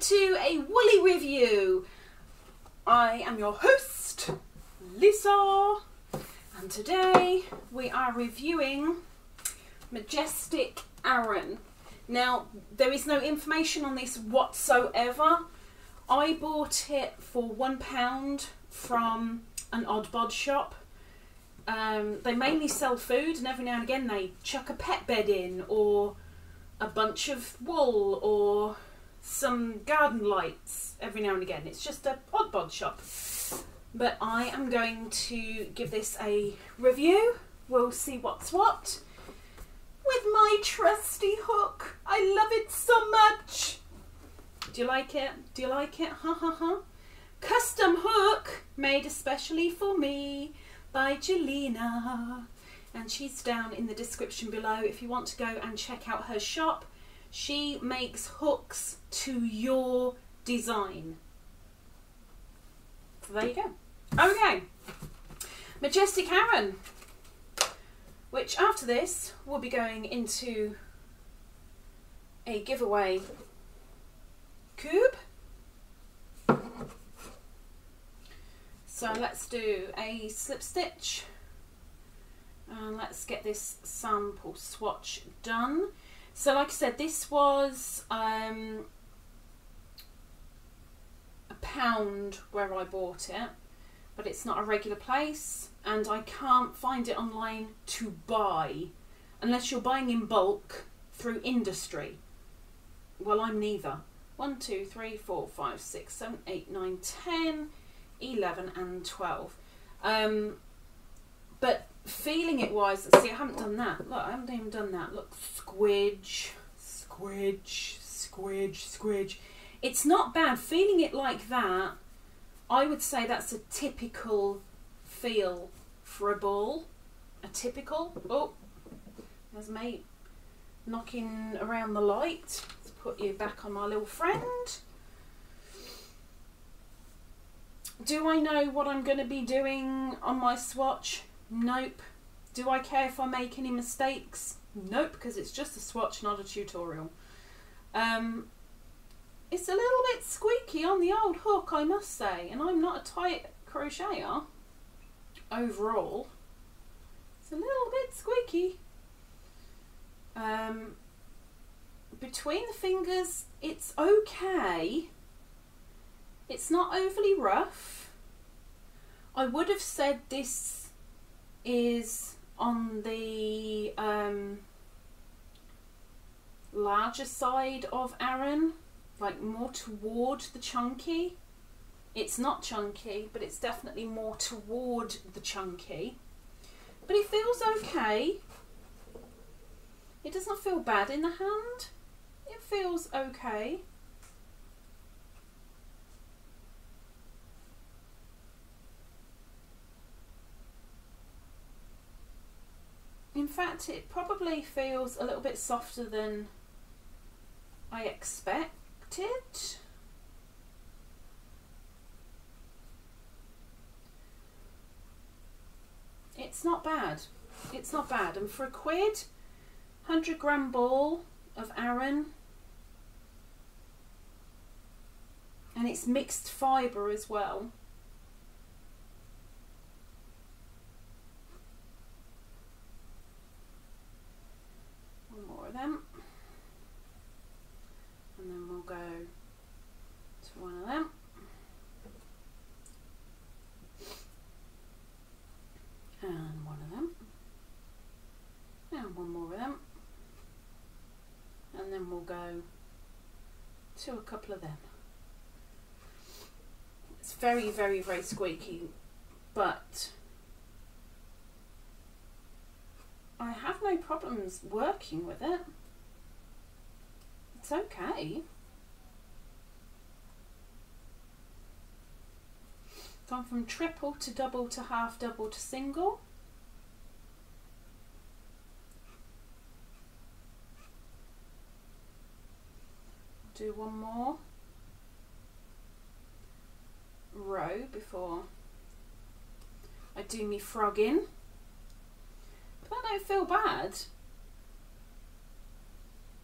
to a Woolly Review. I am your host, Lisa, and today we are reviewing Majestic Aran. Now, there is no information on this whatsoever. I bought it for £1 from an Odd Bod shop. They mainly sell food, and every now and again they chuck a pet bed in, or a bunch of wool, or some garden lights every now and again. It's just a Odd Bod shop. But I am going to give this a review. We'll see what's what. With my trusty hook. I love it so much. Do you like it? Do you like it? Ha ha ha. Custom hook made especially for me by Jelena. And she's down in the description below if you want to go and check out her shop. She makes hooks to your design. So there you go. Okay. Majestic Aran, which after this will be going into a giveaway cube. So let's do a slip stitch and let's get this sample swatch done. So like I said, this was £1 where I bought it, but it's not a regular place and I can't find it online to buy unless you're buying in bulk through industry. Well, I'm neither. 1, 2, 3, 4, 5, 6, 7, 8, 9, 10, 11 and 12. But feeling it wise, see, I haven't done that. Look, I haven't even done that. Look, squidge, squidge, squidge, squidge. It's not bad. Feeling it like that, I would say that's a typical feel for a ball. A typical. Oh, there's me knocking around the light. Let's put you back on my little friend. Do I know what I'm going to be doing on my swatch? Nope. Do I care if I make any mistakes? Nope, because it's just a swatch, not a tutorial. It's a little bit squeaky on the old hook, I must say, and I'm not a tight crocheter overall. It's a little bit squeaky. Between the fingers, it's okay. It's not overly rough. I would have said this is on the larger side of Aran, like more toward the chunky. It's not chunky, but it's definitely more toward the chunky. But it feels okay. It does not feel bad in the hand. It feels okay. In fact, it probably feels a little bit softer than I expected. It's not bad. It's not bad. And for £1, 100-gram ball of Aran. And it's mixed fibre as well. Them, and then we'll go to one of them. And one of them. And one more of them. And then we'll go to a couple of them. It's very, very, very squeaky, but I have no problems working with it. It's okay. Gone from triple to double to half double to single. Do one more row before I do me frogging. I don't feel bad.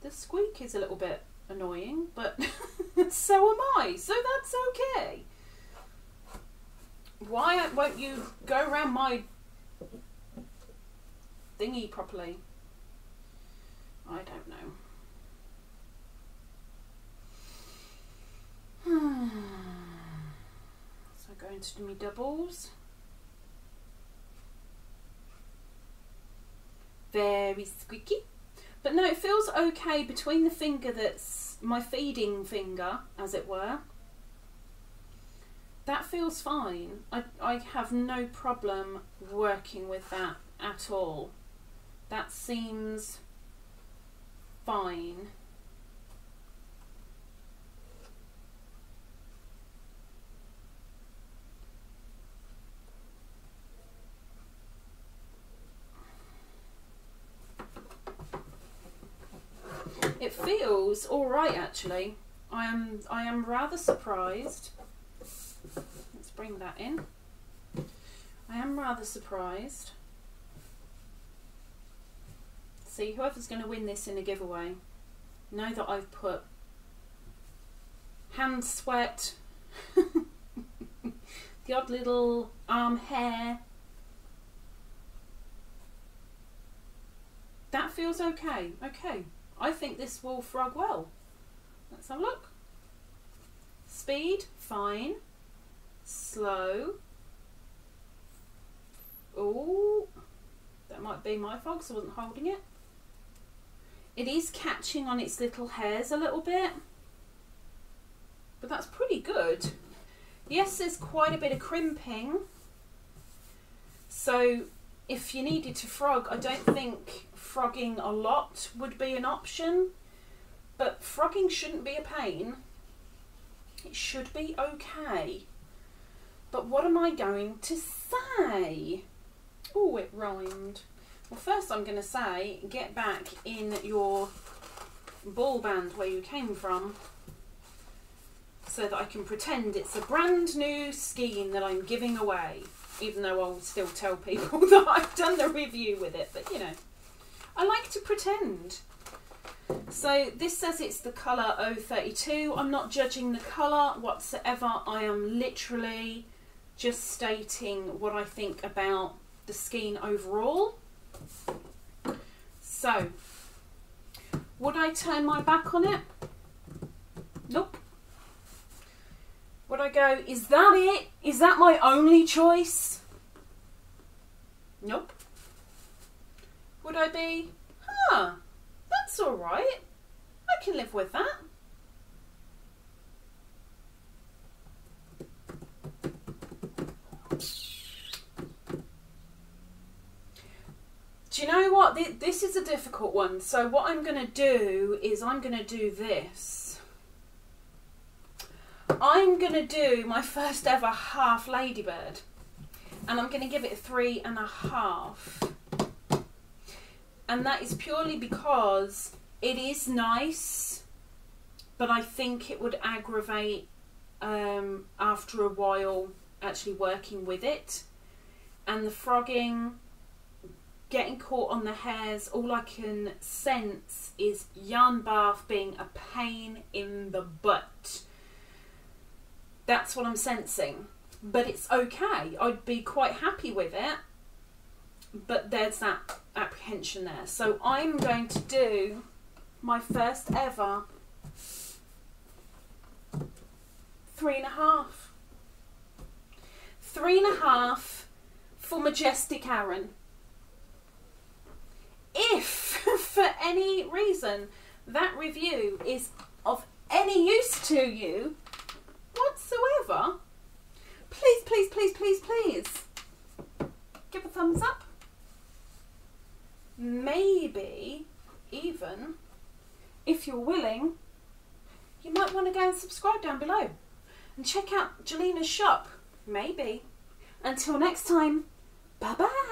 The squeak is a little bit annoying, but so am I, so that's okay. Why won't you go around my thingy properly? I don't know. So I go into my doubles. Very squeaky. But no, it feels okay between the finger that's my feeding finger, as it were. That feels fine. I have no problem working with that at all. That seems fine. It feels all right, actually. I am rather surprised. Let's bring that in. I am rather surprised. See, whoever's going to win this in a giveaway, know that I've put hand sweat, the odd little arm hair. That feels okay. Okay. I think this will frog well. Let's have a look. Speed, fine. Slow. Oh, that might be my frog, so I wasn't holding it. It is catching on its little hairs a little bit, but that's pretty good. Yes, there's quite a bit of crimping. So if you needed to frog, I don't think frogging a lot would be an option, but frogging shouldn't be a pain. It should be okay. But what am I going to say? Oh, it rhymed. Well, first I'm going to say, get back in your ball band where you came from, so that I can pretend it's a brand new skein that I'm giving away, even though I'll still tell people that I've done the review with it, but you know, I like to pretend. So this says it's the colour 032. I'm not judging the colour whatsoever. I am literally just stating what I think about the skein overall. So, would I turn my back on it? Nope. Would I go, is that it? Is that my only choice? Nope. Would I be, huh, that's all right. I can live with that. Do you know what? This is a difficult one. So what I'm going to do is I'm going to do this. I'm going to do my first ever half ladybird, and I'm going to give it 3.5. And that is purely because it is nice, but I think it would aggravate after a while actually working with it. And the frogging, getting caught on the hairs, all I can sense is yarn bath being a pain in the butt. That's what I'm sensing. But it's okay. I'd be quite happy with it. But there's that apprehension there. So I'm going to do my first ever 3.5. 3.5 for Majestic Aran. If for any reason that review is of any use to you whatsoever, please, please, please, please, please give a thumbs up. Maybe even, if you're willing, you might want to go and subscribe down below and check out Jelena's shop. Maybe. Until next time, bye-bye.